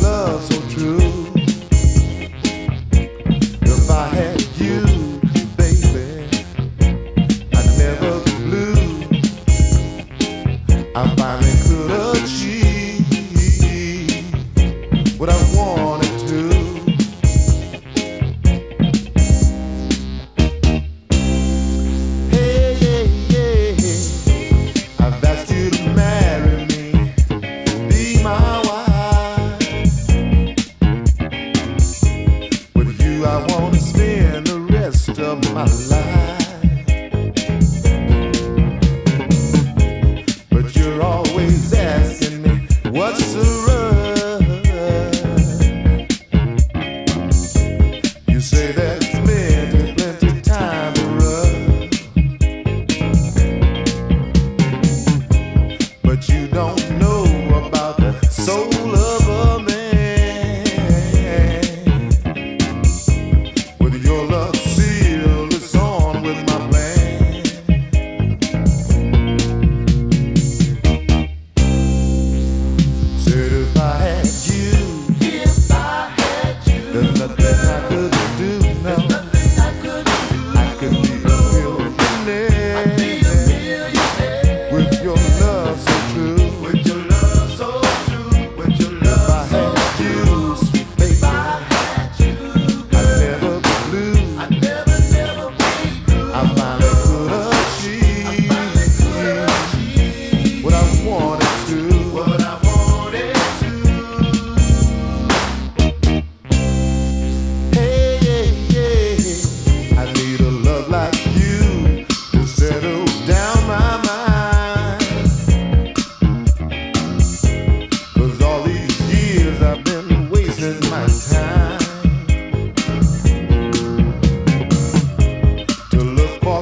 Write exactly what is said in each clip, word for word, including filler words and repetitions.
love so true. If I had you, baby, I'd never be blue. I finally could achieve what I wanted to. Hey, hey, hey, hey. I've asked you to marry me, be my wife. I wanna spend the rest of my life, but you're always asking me, what's the rush? You say there's plenty, plenty time to rush, but you don't know about the soul of.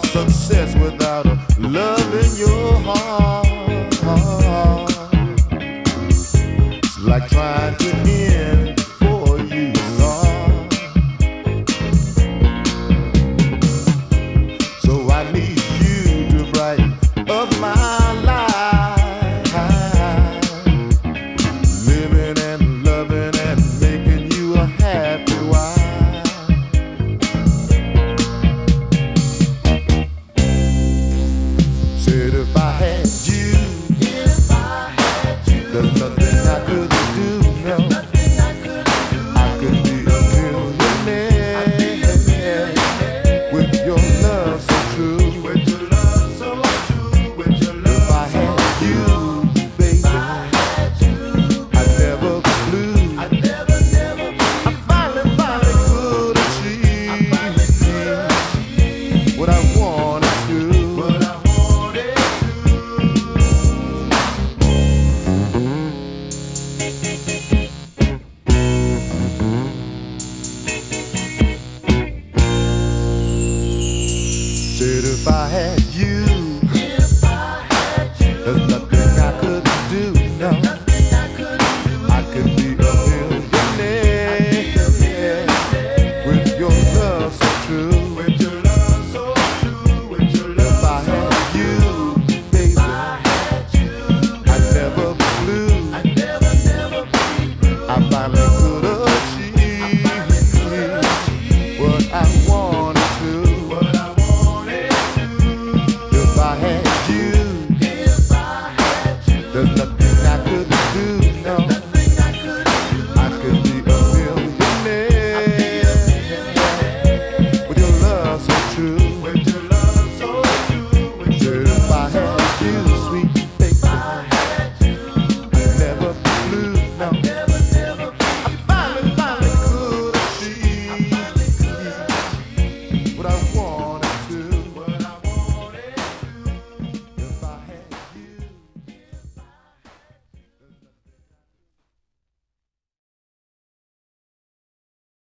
Success without a love in your heart, it's like trying to end